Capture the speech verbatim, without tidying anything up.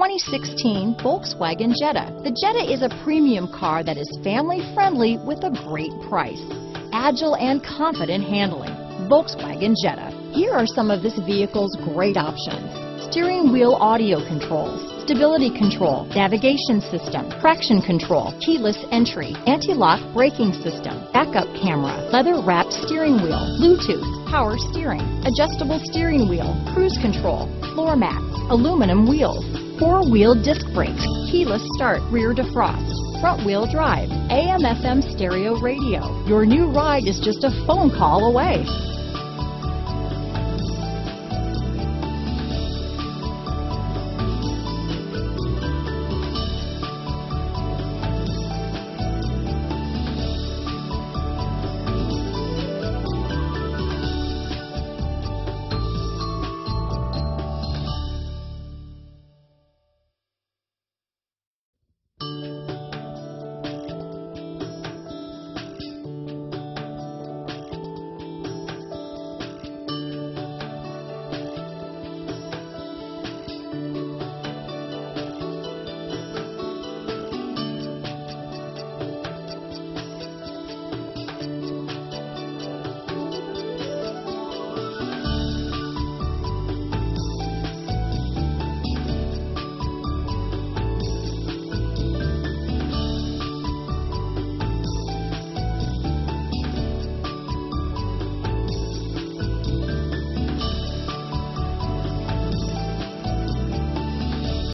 twenty sixteen Volkswagen Jetta. The Jetta is a premium car that is family-friendly with a great price. Agile and confident handling. Volkswagen Jetta. Here are some of this vehicle's great options. Steering wheel audio controls, stability control, navigation system, traction control, keyless entry, anti-lock braking system, backup camera, leather-wrapped steering wheel, Bluetooth, power steering, adjustable steering wheel, cruise control, floor mats, aluminum wheels, four-wheel disc brakes, keyless start, rear defrost, front-wheel drive, A M F M stereo radio. Your new ride is just a phone call away.